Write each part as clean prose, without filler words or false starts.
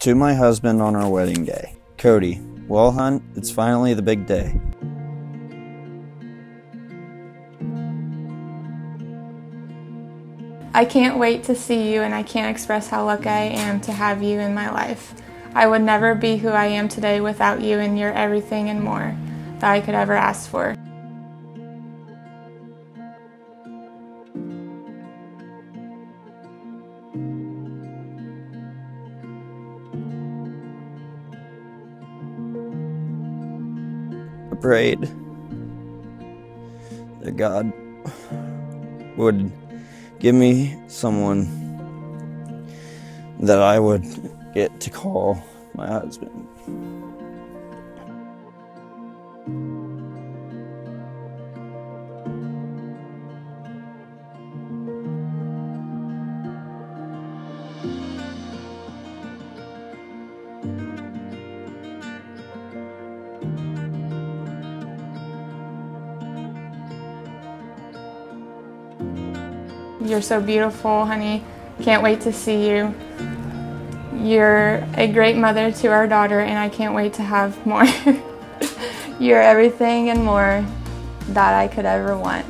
To my husband on our wedding day. Cody, well hun, it's finally the big day. I can't wait to see you, and I can't express how lucky I am to have you in my life. I would never be who I am today without you, and you're everything and more that I could ever ask for. I prayed that God would give me someone that I would get to call my husband. You're so beautiful, honey. Can't wait to see you. You're a great mother to our daughter, and I can't wait to have more. You're everything and more that I could ever want.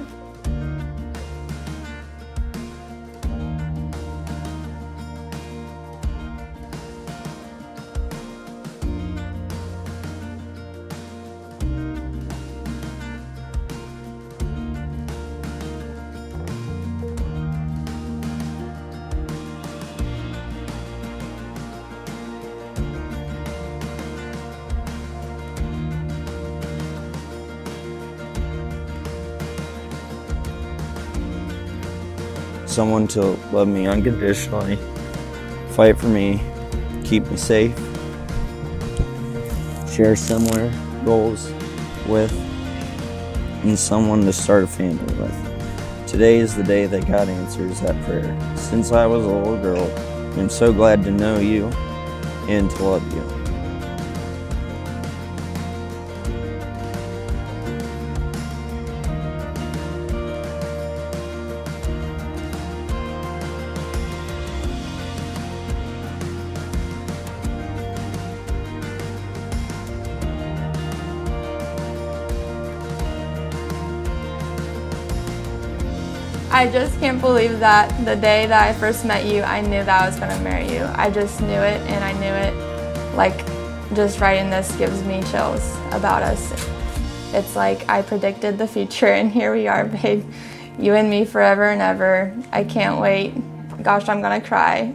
Someone to love me unconditionally, fight for me, keep me safe, share similar goals with, and someone to start a family with. Today is the day that God answers that prayer. Since I was a little girl, I'm so glad to know you and to love you. I just can't believe that the day that I first met you, I knew that I was going to marry you. I just knew it, and I knew it, like, just writing this gives me chills about us. It's like I predicted the future, and here we are, babe. You and me forever and ever. I can't wait. Gosh, I'm going to cry.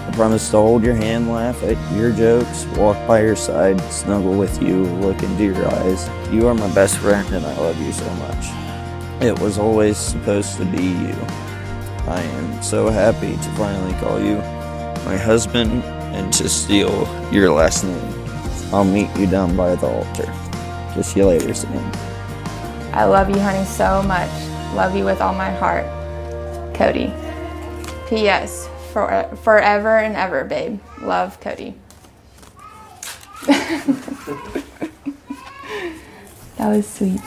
I promise to hold your hand, laugh at your jokes, walk by your side, snuggle with you, look into your eyes. You are my best friend, and I love you so much. It was always supposed to be you. I am so happy to finally call you my husband and to steal your last name. I'll meet you down by the altar. Kiss you later, Sam. I love you, honey, so much. Love you with all my heart. Cody. P.S. Forever and ever, babe. Love, Cody. That was sweet.